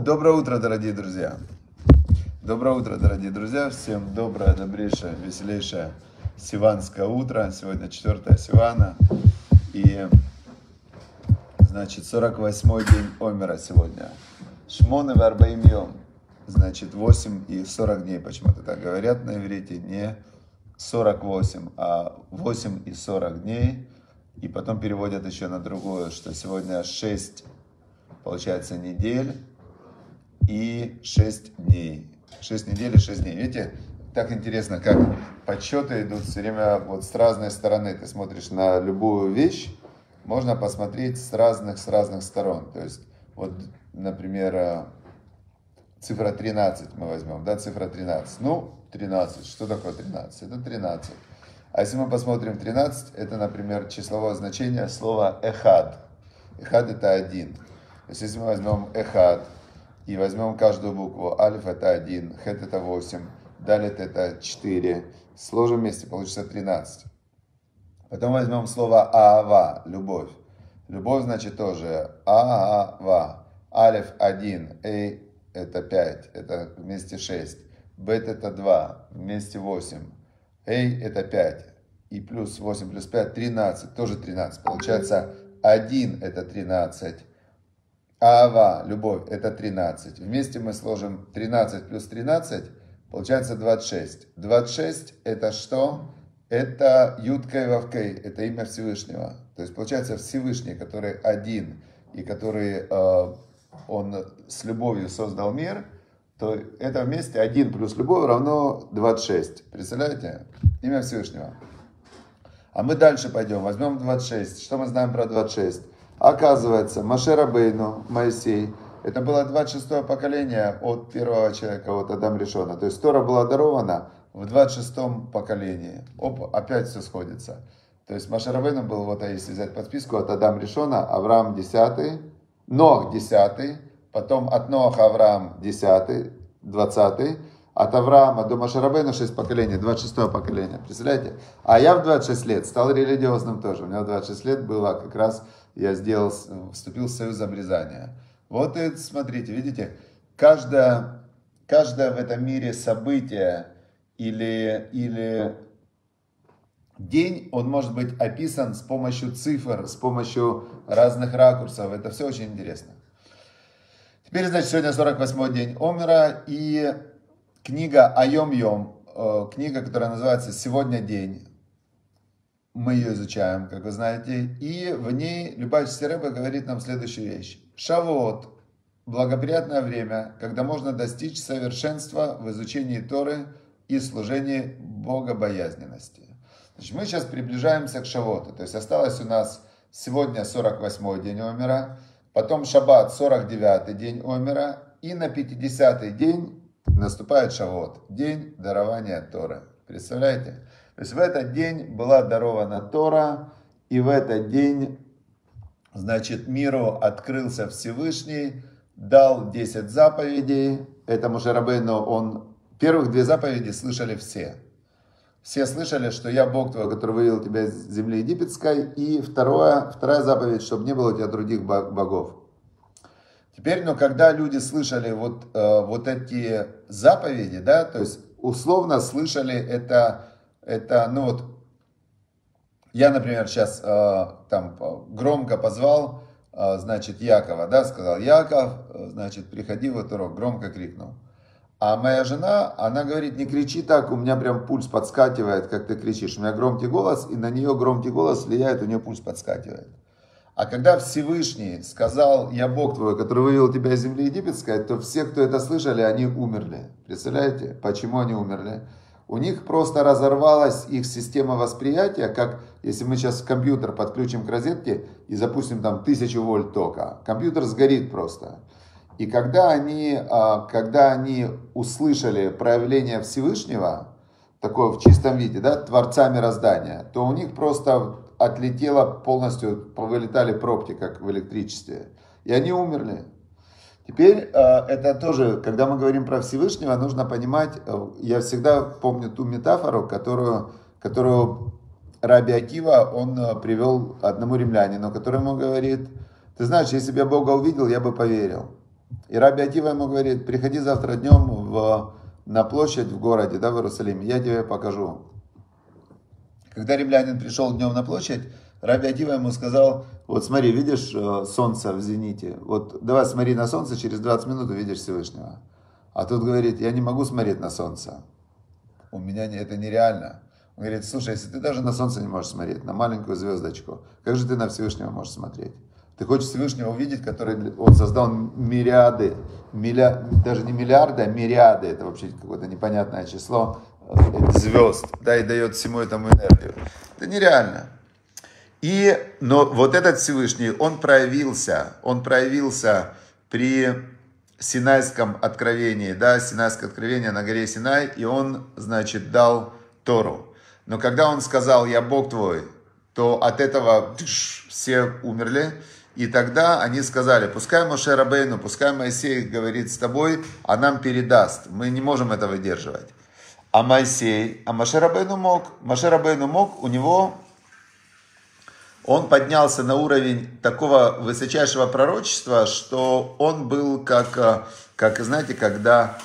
Доброе утро, дорогие друзья. Доброе утро, дорогие друзья. Всем доброе, добрейшее, веселейшее сиванское утро. Сегодня 4 сивана. И, значит, 48-й день Омера сегодня. Шмоны варбаим йом. Значит, 8 и 40 дней. Почему-то так говорят на иврите. Не 48, а 8 и 40 дней. И потом переводят еще на другое, что сегодня 6, получается, недель и 6 дней. 6 недель и 6 дней. Видите, так интересно, как подсчеты идут все время вот с разной стороны. Ты смотришь на любую вещь, можно посмотреть с разных сторон. То есть, вот, например, цифра 13 мы возьмем, да, цифра 13. Ну, 13, что такое 13? Это 13. А если мы посмотрим 13, это, например, числовое значение слова «эхад». «Эхад» — это «один». То есть, если мы возьмем «эхад» и возьмем каждую букву, «альф» — это 1, «хет» — это 8, «далет» — это 4, сложим вместе, получится 13. Потом возьмем слово «аава» — «любовь». «Любовь» значит тоже «аава». «Алиф» — 1, «эй» — это 5, это вместе 6, «бет» — это 2, вместе 8. Эй, это 5. И плюс 8 плюс 5, 13. Тоже 13. Получается, 1 это 13. Аава, любовь, это 13. Вместе мы сложим 13 плюс 13. Получается 26. 26 это что? Это Юткой Вавкой. Это имя Всевышнего. То есть, получается, Всевышний, который один. И который он с любовью создал мир. То это вместе 1 плюс любовь равно 26. Представляете? Имя Всевышнего. А мы дальше пойдем. Возьмем 26. Что мы знаем про 26? Оказывается, Моше Рабейну, Моисей, это было 26-е поколение от первого человека, от Адама Решона. То есть Тора была дарована в 26-м поколении. Оп, опять все сходится. То есть Моше Рабейну был, вот если взять подписку, от Адама Решона, Авраам 10-й, Нох 10-й. Потом от Ноаха Авраам 10, 20, от Авраама до Моше Рабейну 6 поколений, 26 поколение, представляете? А я в 26 лет стал религиозным тоже, у меня в 26 лет было как раз, я вступил в Союз Обрезания. Вот и смотрите, видите, каждое в этом мире событие или день, он может быть описан с помощью цифр, с помощью разных ракурсов, это все очень интересно. Теперь, значит, сегодня 48-й день Омера, и книга Айом-Йом, книга, которая называется «Сегодня день». Мы ее изучаем, как вы знаете, и в ней Любавич Сереба говорит нам следующую вещь. Шавуот – благоприятное время, когда можно достичь совершенства в изучении Торы и служении богобоязненности. Значит, мы сейчас приближаемся к Шавуоту, то есть осталось у нас сегодня 48-й день Омера, потом Шаббат, 49-й день Омера, и на 50-й день наступает Шавуот, день дарования Торы. Представляете? То есть в этот день была дарована Тора, и в этот день, значит, миру открылся Всевышний, дал 10 заповедей. Это Моше Рабейну, он первых 2 заповеди слышали все. Все слышали, что я Бог твой, который вывел тебя из земли египетской. И вторая заповедь, чтобы не было у тебя других богов. Теперь, когда люди слышали вот эти заповеди, да, то есть условно слышали это, я, например, сейчас там громко позвал, значит, Якова, да, сказал, Яков, значит, приходи в этот урок, громко крикнул. А моя жена, она говорит, не кричи так, у меня прям пульс подскакивает, как ты кричишь. У меня громкий голос, и на нее громкий голос влияет, у нее пульс подскакивает. А когда Всевышний сказал, я Бог твой, который вывел тебя из земли египетской, то все, кто это слышали, они умерли. Представляете, почему они умерли? У них просто разорвалась их система восприятия, как если мы сейчас компьютер подключим к розетке и запустим там 1000 вольт тока. Компьютер сгорит просто. И когда они услышали проявление Всевышнего, такое в чистом виде, да, Творца мироздания, то у них просто отлетело полностью, вылетали пробки, как в электричестве. И они умерли. Теперь это тоже, когда мы говорим про Всевышнего, нужно понимать, я всегда помню ту метафору, которую раби Акива, он привел одному римлянину, который ему говорит, Ты знаешь, если бы я Бога увидел, я бы поверил. И раби Акива ему говорит: приходи завтра днем на площадь в городе, да, в Иерусалиме, я тебе покажу. Когда римлянин пришел днем на площадь, раби Акива ему сказал: вот смотри, видишь солнце в зените? Вот давай смотри на солнце, через 20 минут увидишь Всевышнего. А тот говорит: я не могу смотреть на солнце. У меня это нереально. Он говорит: слушай, если ты даже на солнце не можешь смотреть, на маленькую звездочку, как же ты на Всевышнего можешь смотреть? Ты хочешь Всевышнего увидеть, который он создал мириады, даже не миллиарды, а мириады, это вообще какое-то непонятное число звезд, да, и дает всему этому энергию. Это нереально. Но вот этот Всевышний, он проявился при Синайском Откровении, да, Синайское Откровение на горе Синай, и он, значит, дал Тору. Но когда он сказал: я Бог твой, то от этого все умерли. И тогда они сказали: пускай Моше Рабейну, пускай Моисей говорит с тобой, а нам передаст. Мы не можем это выдерживать. А Моше Рабейну мог. Моше Рабейну мог, он поднялся на уровень такого высочайшего пророчества, что он был как знаете, когда...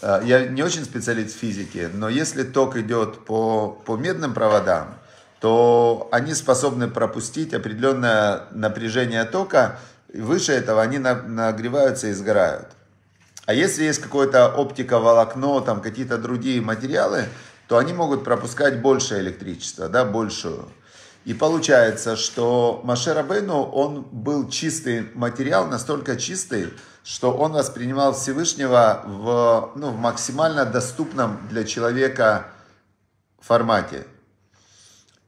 Я не очень специалист в физике, но если ток идет по медным проводам, то они способны пропустить определенное напряжение тока, и выше этого они нагреваются и сгорают. А если есть какое-то оптиковолокно, там какие-то другие материалы, то они могут пропускать больше электричества, да, большую. И получается, что Моше Рабейну, он был чистый материал, настолько чистый, что он воспринимал Всевышнего в максимально доступном для человека формате.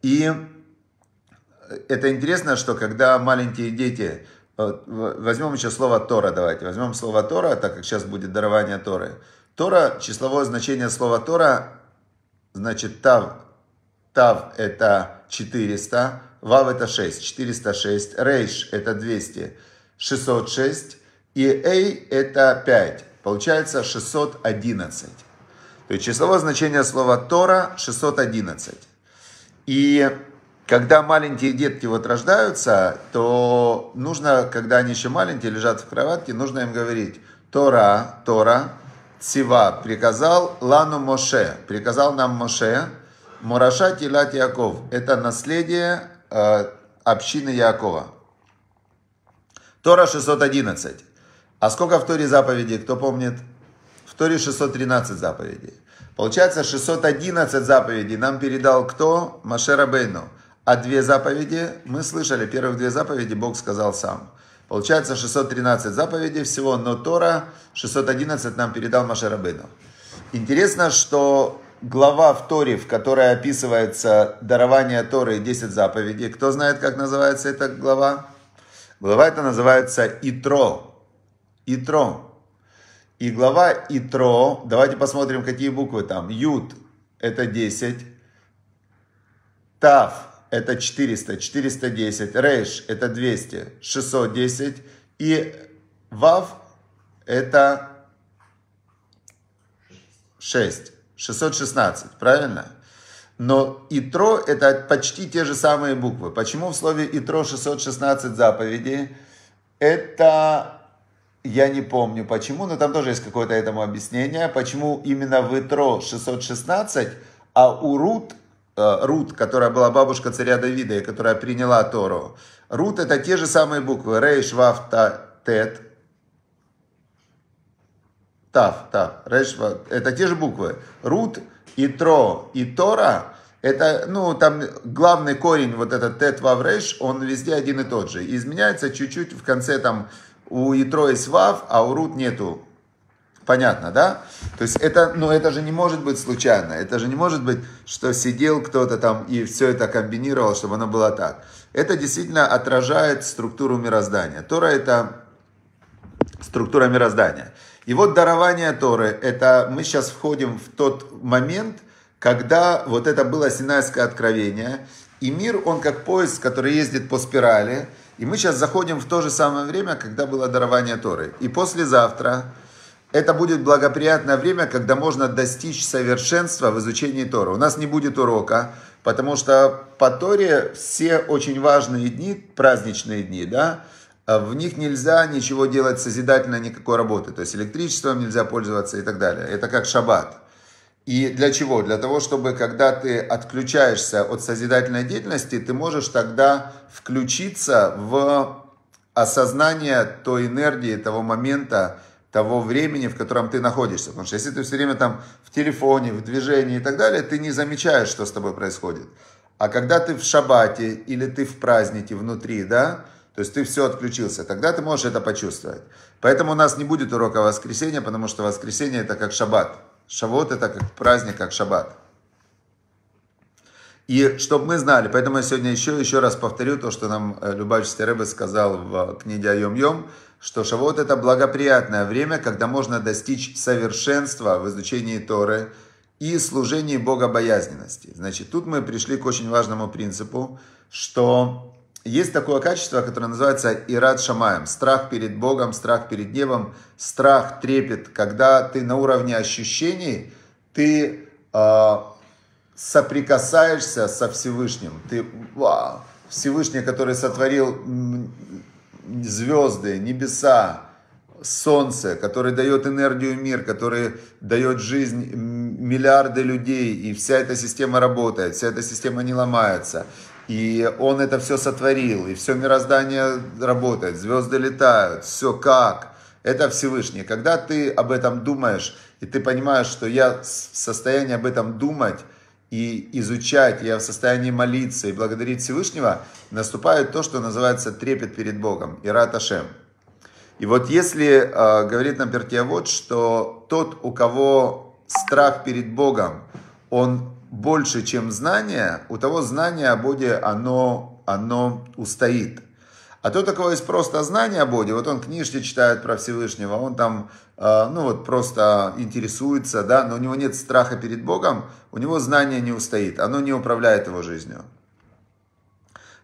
И это интересно, что когда маленькие дети... Возьмем еще слово Тора, давайте. Возьмем слово Тора, так как сейчас будет дарование Торы. Тора, числовое значение слова Тора, значит Тав. Тав – это 400, Вав – это 6, 406, Рейш – это 200, 606, и Эй – это 5. Получается 611. То есть числовое значение слова Тора – 611. И когда маленькие детки вот рождаются, то нужно, когда они еще маленькие, лежат в кроватке, нужно им говорить: Тора, Тора, Цива, приказал Лану Моше, приказал нам Моше, Мураша Тилат Яков, это наследие общины Якова. Тора 611. А сколько в Торе заповедей, кто помнит? В Торе 613 заповедей. Получается, 611 заповедей нам передал кто? Моше Рабейну. А две заповеди, мы слышали, первых две заповеди Бог сказал сам. Получается, 613 заповедей всего, но Тора 611 нам передал Моше Рабейну. Интересно, что глава в Торе, в которой описывается дарование Торы и 10 заповедей, кто знает, как называется эта глава? Глава эта называется Итро. Итро. И глава Итро, давайте посмотрим, какие буквы там. Юд – это 10, Тав – это 400, 410, Рейш – это 200, 610, и Вав – это 6, 616, правильно? Но Итро – это почти те же самые буквы. Почему в слове Итро 616 заповедей? Это... Я не помню почему, но там тоже есть какое-то этому объяснение, почему именно в Итро 616, а у Рут, которая была бабушка царя Давида и которая приняла Тору, Рут это те же самые буквы, Рейш, Вав, Тет, Тав, Рейш, Вав, это те же буквы, Рут, Итро и Тора, это, там главный корень, вот этот Тет, Вав, Рейш, он везде один и тот же, изменяется чуть-чуть в конце там. У Итро есть Вав, а у Рут нету. Понятно, да? То есть это же не может быть случайно. Это же не может быть, что сидел кто-то там и все это комбинировал, чтобы оно было так. Это действительно отражает структуру мироздания. Тора – это структура мироздания. И вот дарование Торы – это мы сейчас входим в тот момент, когда вот это было Синайское откровение. И мир, он как поезд, который ездит по спирали. И мы сейчас заходим в то же самое время, когда было дарование Торы. И послезавтра это будет благоприятное время, когда можно достичь совершенства в изучении Торы. У нас не будет урока, потому что по Торе все очень важные дни, праздничные дни, да, в них нельзя ничего делать созидательно, никакой работы. То есть электричеством нельзя пользоваться и так далее. Это как шаббат. И для чего? Для того, чтобы когда ты отключаешься от созидательной деятельности, ты можешь тогда включиться в осознание той энергии, того момента, того времени, в котором ты находишься. Потому что если ты все время там в телефоне, в движении и так далее, ты не замечаешь, что с тобой происходит. А когда ты в шаббате или ты в празднике внутри, да, то есть ты все отключился, тогда ты можешь это почувствовать. Поэтому у нас не будет урока воскресенья, потому что воскресенье это как шаббат. Шавуот это как праздник, как шаббат. И чтобы мы знали, поэтому я сегодня еще раз повторю то, что нам Любавич Сереба сказал в книге «Айом-Йом», что Шавуот это благоприятное время, когда можно достичь совершенства в изучении Торы и служении богобоязненности. Значит, тут мы пришли к очень важному принципу, что есть такое качество, которое называется «Ират Шамаем», страх перед Богом, страх перед небом, страх, трепет, когда ты на уровне ощущений, ты соприкасаешься со Всевышним. Ты Всевышний, который сотворил звезды, небеса, солнце, который дает энергию мир, который дает жизнь миллиарды людей, и вся эта система работает, вся эта система не ломается. И он это все сотворил, и все мироздание работает, звезды летают, все как. Это Всевышний. Когда ты об этом думаешь, и ты понимаешь, что я в состоянии об этом думать и изучать, я в состоянии молиться и благодарить Всевышнего, наступает то, что называется трепет перед Богом, Ират Ашем. И вот если, говорит нам Пиркей Авот, что тот, у кого страх перед Богом, он больше, чем знание, у того знание о Боге, оно устоит. А то такое есть просто знание о Боге, вот он книжки читает про Всевышнего, он там, просто интересуется, да, но у него нет страха перед Богом, у него знание не устоит, оно не управляет его жизнью.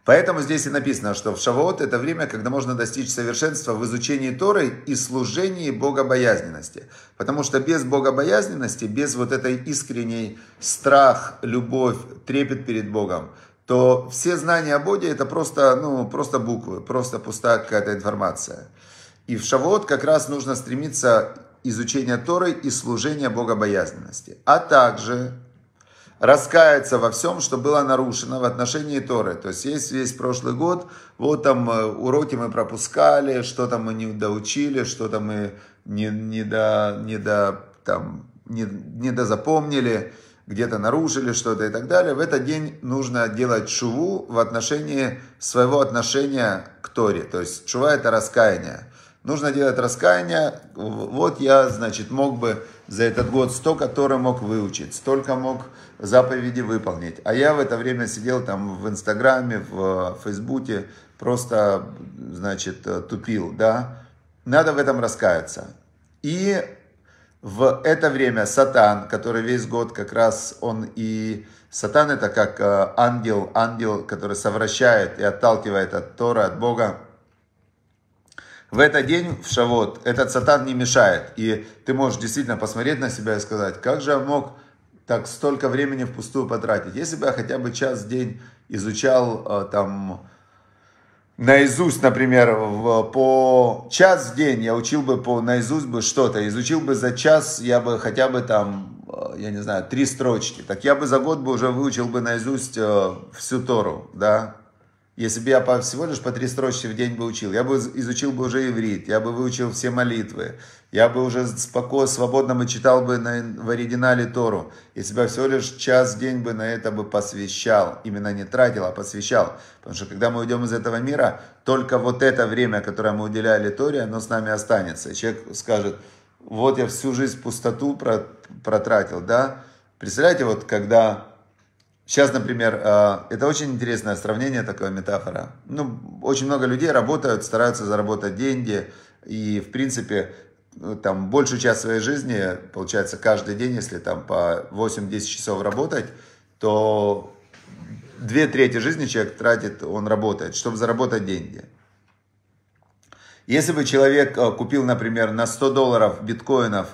Поэтому здесь и написано, что в Шавуот это время, когда можно достичь совершенства в изучении Торы и служении богобоязненности. Потому что без богобоязненности, без вот этой искренней страх, любовь, трепет перед Богом, то все знания о Боге это просто буквы, просто пустая какая-то информация. И в Шавуот как раз нужно стремиться изучение Торы и служение богобоязненности. А также раскаяться во всем, что было нарушено в отношении Торы. То есть, если весь прошлый год, вот там уроки мы пропускали, что там мы не доучили, что там мы не дозапомнили, где-то нарушили что-то и так далее. В этот день нужно делать тшуву в отношении своего отношения к Торе. То есть, тшува это раскаяние. Нужно делать раскаяние. Вот я, мог бы за этот год столько Торы мог выучить, столько мог заповеди выполнить. А я в это время сидел там в Инстаграме, в Фейсбуке, просто, тупил, да. Надо в этом раскаяться. И в это время Сатан, который весь год как раз Сатан это как ангел, который совращает и отталкивает от Торы, от Бога. В этот день, в Шавуот, этот сатан не мешает. И ты можешь действительно посмотреть на себя и сказать, как же я мог так столько времени впустую потратить. Если бы я хотя бы час в день изучал там наизусть, например, по час в день я учил бы по наизусть бы что-то, изучил бы за час, я бы хотя бы там, 3 строчки. Так я бы за год бы уже выучил бы наизусть всю Тору, да. Если бы я всего лишь по 3 строчки в день бы учил, я бы изучил бы уже иврит, я бы выучил все молитвы, я бы уже спокойно, свободно бы читал бы в оригинале Тору. Если бы я всего лишь час в день бы на это бы посвящал, именно не тратил, а посвящал. Потому что когда мы уйдем из этого мира, только вот это время, которое мы уделяли Торе, оно с нами останется. И человек скажет, вот я всю жизнь в пустоту протратил, да. Представляете, вот когда... Сейчас, например, это очень интересное сравнение, такая метафора. Очень много людей работают, стараются заработать деньги. И, в принципе, там большую часть своей жизни, получается, каждый день, если там по 8-10 часов работать, то 2/3 жизни человек тратит, он работает, чтобы заработать деньги. Если бы человек купил, например, на $100 биткоинов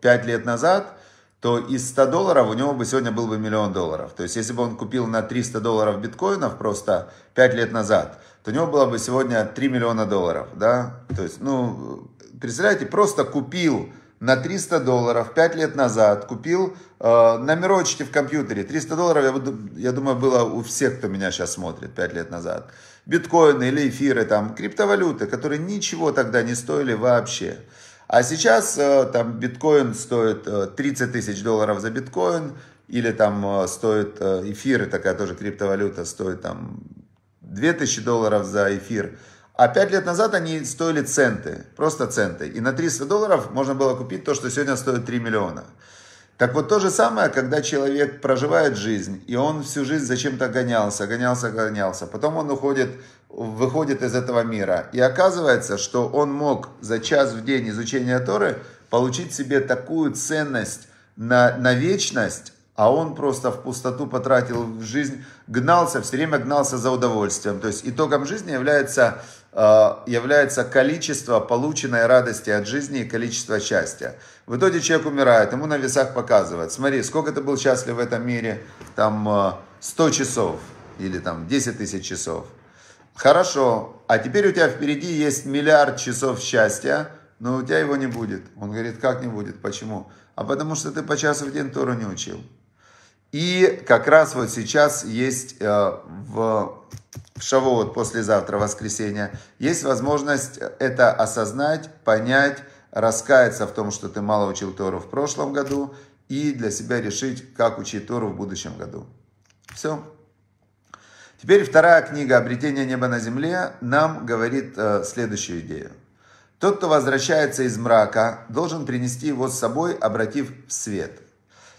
5 лет назад, то из 100 долларов у него бы сегодня был бы $1 000 000. То есть, если бы он купил на 300 долларов биткоинов просто 5 лет назад, то у него было бы сегодня $3 000 000, да? То есть, ну, представляете, просто купил на $300 5 лет назад, купил номерочки в компьютере. $300, я думаю, было у всех, кто меня сейчас смотрит 5 лет назад. Биткоины или эфиры, там, криптовалюты, которые ничего тогда не стоили вообще. А сейчас там биткоин стоит $30 000 за биткоин, или там стоит эфиры, такая тоже криптовалюта, стоит там $2000 за эфир. А 5 лет назад они стоили центы, просто центы. И на $300 можно было купить то, что сегодня стоит $3 000 000. Так вот то же самое, когда человек проживает жизнь, и он всю жизнь зачем-то гонялся. Потом он выходит из этого мира. И оказывается, что он мог за час в день изучения Торы получить себе такую ценность на вечность, а он просто в пустоту потратил в жизнь, все время гнался за удовольствием. То есть итогом жизни является количество полученной радости от жизни и количество счастья. В итоге человек умирает, ему на весах показывают: смотри, сколько ты был счастлив в этом мире, там 100 часов или там 10 000 часов. Хорошо, а теперь у тебя впереди есть миллиард часов счастья, но у тебя его не будет. Он говорит: как не будет, почему? А потому что ты по часу в день Тору не учил. И как раз вот сейчас есть в Шавуот, послезавтра, воскресенье, есть возможность это осознать, понять, раскаяться в том, что ты мало учил Тору в прошлом году, и для себя решить, как учить Тору в будущем году. Все. Теперь вторая книга «Обретение неба на земле» нам говорит следующую идею. Тот, кто возвращается из мрака, должен принести его с собой, обратив в свет.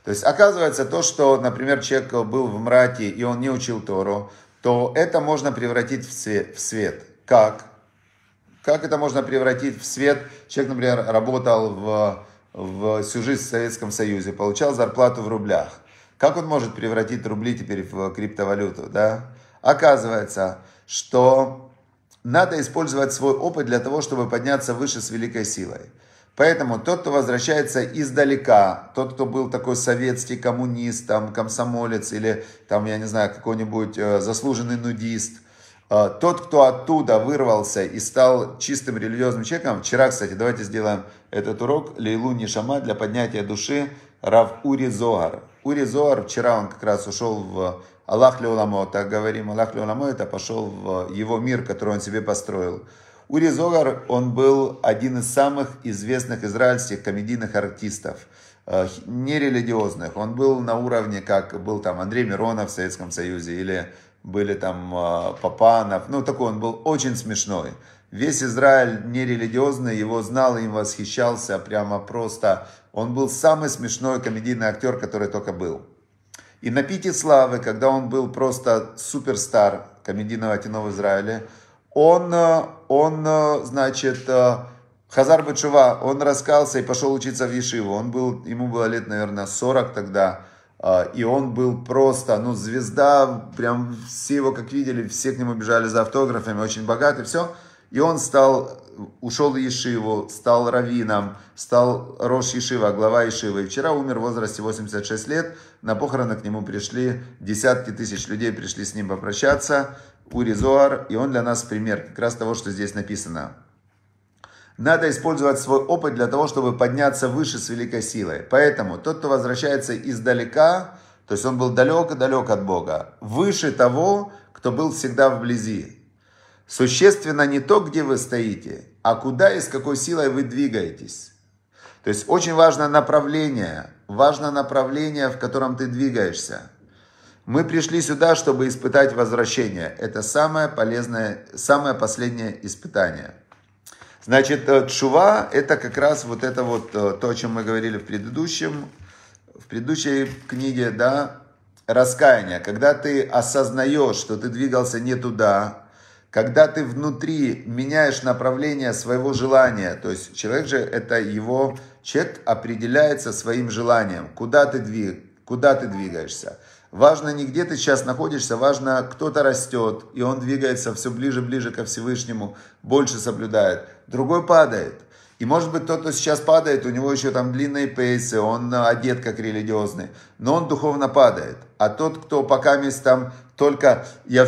То есть, оказывается, то, что, например, человек был в мраке, и он не учил Тору, то это можно превратить в свет. Как? Как это можно превратить в свет? Человек, например, работал в всю жизнь в Советском Союзе, получал зарплату в рублях. Как он может превратить рубли теперь в криптовалюту, да? Оказывается, что надо использовать свой опыт для того, чтобы подняться выше с великой силой. Поэтому тот, кто возвращается издалека, тот, кто был такой советский коммунист, там, комсомолец или, там, я не знаю, какой-нибудь заслуженный нудист, тот, кто оттуда вырвался и стал чистым религиозным человеком. Вчера, кстати, давайте сделаем этот урок «Лейлу Нишама» для поднятия души, Рав Ури Зоар. Ури Зоар, вчера он как раз ушел в Аллах Леуламо, так говорим, Аллах Леуламо, это пошел в его мир, который он себе построил. Ури Зоар, он был один из самых известных израильских комедийных артистов, нерелигиозных. Он был на уровне, как был там Андрей Миронов в Советском Союзе, или были там Папанов. Ну, такой он был очень смешной. Весь Израиль нерелигиозный, его знал, им восхищался прямо просто. Он был самый смешной комедийный актер, который только был. И на пике славы, когда он был просто суперстар комедийного кино в Израиле, он, значит, Хазар бачува, он раскался и пошел учиться в Ешиву. Ему было лет, наверное, 40 тогда, и он был просто, ну, звезда, прям все его как видели, все к нему бежали за автографами, очень богатый, все. И он ушел в Ешиву, стал раввином, стал Рош Ишива, глава Ешивы. И вчера умер в возрасте 86 лет. На похороны к нему пришли, десятки тысяч людей пришли с ним попрощаться. Ури Зоар, и он для нас пример как раз того, что здесь написано. Надо использовать свой опыт для того, чтобы подняться выше с великой силой. Поэтому тот, кто возвращается издалека, то есть он был далеко-далек от Бога, выше того, кто был всегда вблизи. Существенно не то, где вы стоите, а куда и с какой силой вы двигаетесь. То есть очень важно направление, в котором ты двигаешься. Мы пришли сюда, чтобы испытать возвращение. Это самое полезное, самое последнее испытание. Значит, тшува – это как раз вот это вот то, о чем мы говорили в предыдущей книге, да, раскаяние. Когда ты осознаешь, что ты двигался не туда, когда ты внутри меняешь направление своего желания, то есть человек определяется своим желанием, куда ты двигаешься. Важно не где ты сейчас находишься, важно, кто-то растет, и он двигается все ближе-ближе ко Всевышнему, больше соблюдает, другой падает. И может быть тот, кто сейчас падает, у него еще там длинные пейсы, он одет как религиозный, но он духовно падает. А тот, кто покамест там только... Я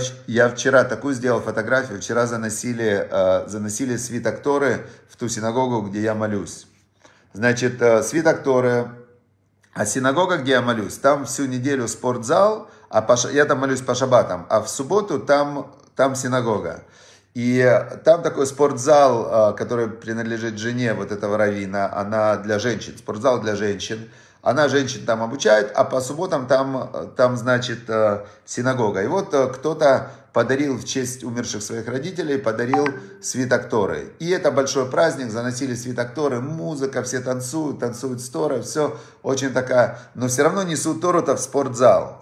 вчера такую сделал фотографию, вчера заносили свиток Торы в ту синагогу, где я молюсь. Значит, свиток Торы... А синагога, где я молюсь, там всю неделю спортзал, я там молюсь по шаббатам, а в субботу там синагога. И там такой спортзал, который принадлежит жене вот этого раввина, она для женщин, спортзал для женщин. Она женщин там обучает, а по субботам там значит, синагога. И вот кто-то подарил в честь умерших своих родителей, подарил свиток Торы. И это большой праздник, заносили свиток Торы, музыка, все танцуют с Торой, все очень такая... Но все равно несут Тору-то в спортзал.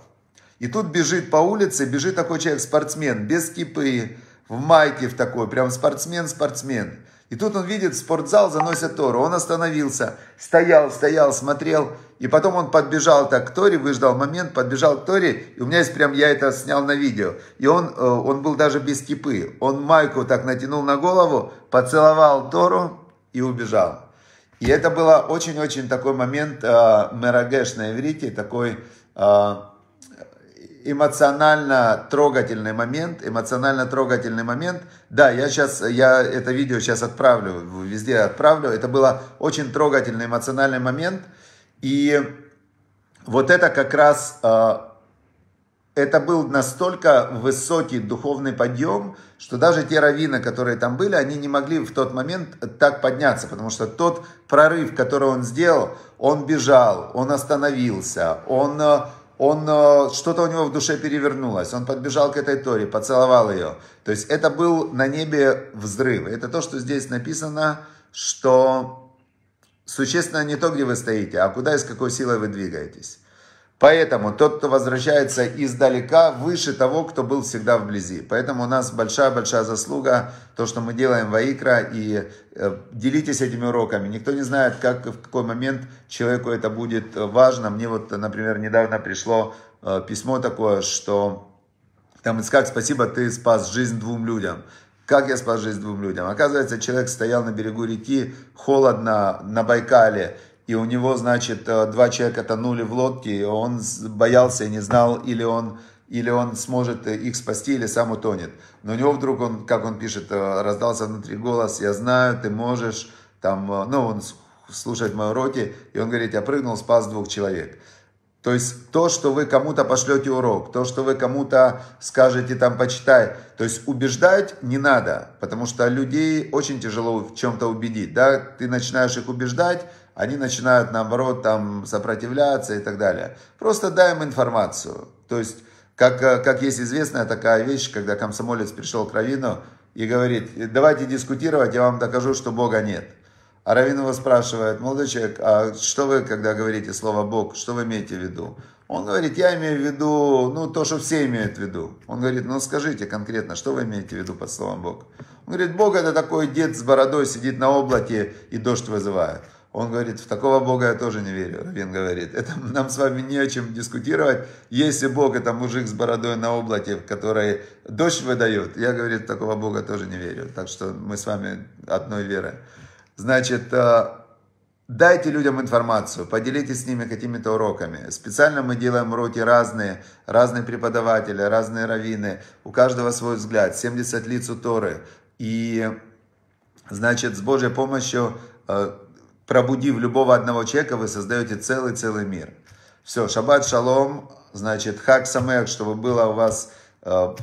И тут бежит по улице, бежит такой человек, спортсмен, без кипы, в майке в такой, прям спортсмен. И тут он видит, в спортзал заносят Тору. Он остановился, стоял, смотрел. И потом он подбежал так к Торе, выждал момент, подбежал к Торе. И у меня есть прям, я это снял на видео. И он был даже без кипы. Он майку так натянул на голову, поцеловал Тору и убежал. И это было очень-очень такой момент, мерагеш на иврите, такой эмоционально трогательный момент. Да, я это видео сейчас отправлю, везде отправлю. Это было очень трогательный эмоциональный момент. И вот это как раз, это был настолько высокий духовный подъем, что даже те раввины, которые там были, они не могли в тот момент так подняться, потому что тот прорыв, который он сделал, он бежал, он остановился, что-то у него в душе перевернулось, он подбежал к этой Торе, поцеловал ее. То есть это был на небе взрыв. Это то, что здесь написано, что существенно не то, где вы стоите, а куда и с какой силой вы двигаетесь. Поэтому тот, кто возвращается издалека, выше того, кто был всегда вблизи. Поэтому у нас большая-большая заслуга, то, что мы делаем ВАИКРА, и делитесь этими уроками. Никто не знает, в какой момент человеку это будет важно. Мне вот, например, недавно пришло письмо такое, что там, Ицхак, спасибо, ты спас жизнь двум людям. Как я спас жизнь двум людям? Оказывается, человек стоял на берегу реки, холодно, на Байкале. И у него, значит, два человека тонули в лодке, и он боялся и не знал, или он сможет их спасти, или сам утонет. Но у него вдруг, как он пишет, раздался внутри голос: «Я знаю, ты можешь», там, он слушает мои уроки, и он говорит: «Я прыгнул, спас двух человек». То есть то, что вы кому-то пошлете урок, то, что вы кому-то скажете там почитай, то есть убеждать не надо, потому что людей очень тяжело в чем-то убедить, да, ты начинаешь их убеждать, они начинают, наоборот, там сопротивляться и так далее. Просто дай им информацию. То есть, как есть известная такая вещь, когда комсомолец пришел к раввину и говорит: давайте дискутировать, я вам докажу, что Бога нет. А раввин его спрашивает: молодой человек, а что вы, когда говорите слово «Бог», что вы имеете в виду? Он говорит: я имею в виду, то, что все имеют в виду. Он говорит: скажите конкретно, что вы имеете в виду под словом «Бог»? Он говорит: Бог — это такой дед с бородой, сидит на облаке и дождь вызывает. Он говорит: в такого Бога я тоже не верю. Раввин говорит: это нам с вами не о чем дискутировать. Если Бог — это мужик с бородой на облаке, который дождь выдает, я, говорит, в такого Бога тоже не верю. Так что мы с вами одной веры. Значит, дайте людям информацию, поделитесь с ними какими-то уроками. Специально мы делаем уроки разные преподаватели, разные раввины. У каждого свой взгляд, 70 лиц у Торы. И, значит, с Божьей помощью... Пробудив любого одного человека, вы создаете целый-целый мир. Все, шаббат шалом, значит, хак самех, чтобы было у вас,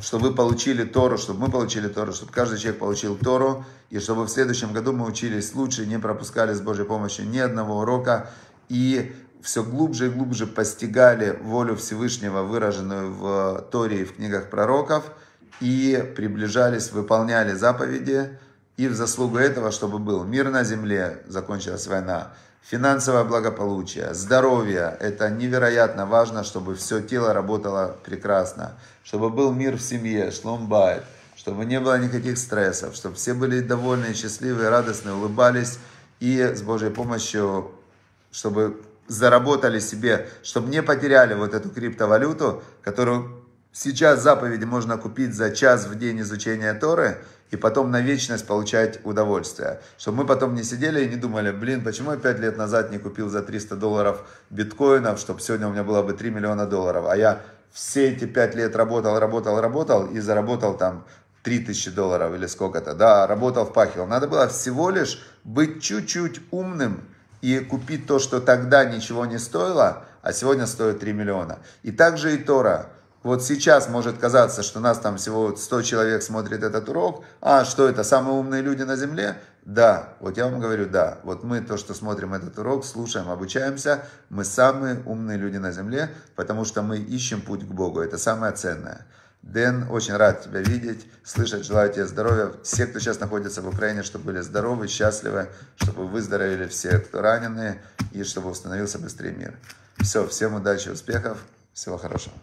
чтобы вы получили Тору, чтобы мы получили Тору, чтобы каждый человек получил Тору, и чтобы в следующем году мы учились лучше, не пропускали с Божьей помощью ни одного урока, и все глубже и глубже постигали волю Всевышнего, выраженную в Торе и в книгах пророков, и приближались, выполняли заповеди. И в заслугу этого, чтобы был мир на земле, закончилась война, финансовое благополучие, здоровье. Это невероятно важно, чтобы все тело работало прекрасно. Чтобы был мир в семье, шлом байт, чтобы не было никаких стрессов, чтобы все были довольны, счастливы, радостны, улыбались. И с Божьей помощью, чтобы заработали себе, чтобы не потеряли вот эту криптовалюту, которую Сейчас заповеди можно купить за час в день изучения Торы и потом на вечность получать удовольствие. Чтобы мы потом не сидели и не думали, блин, почему я 5 лет назад не купил за $300 биткоинов, чтобы сегодня у меня было бы $3 миллиона. А я все эти 5 лет работал и заработал там $3000 или сколько-то. Да, работал, впахивал. Надо было всего лишь быть чуть-чуть умным и купить то, что тогда ничего не стоило, а сегодня стоит $3 миллиона. И также и Тора. Вот сейчас может казаться, что нас там всего 100 человек смотрит этот урок. А что это, самые умные люди на земле? Да, вот я вам говорю, да. Вот мы то, что смотрим этот урок, слушаем, обучаемся, мы самые умные люди на земле, потому что мы ищем путь к Богу. Это самое ценное. Дэн, очень рад тебя видеть, слышать, желаю тебе здоровья. Все, кто сейчас находится в Украине, чтобы были здоровы, счастливы, чтобы выздоровели все, кто раненые, и чтобы установился быстрее мир. Все, всем удачи, успехов, всего хорошего.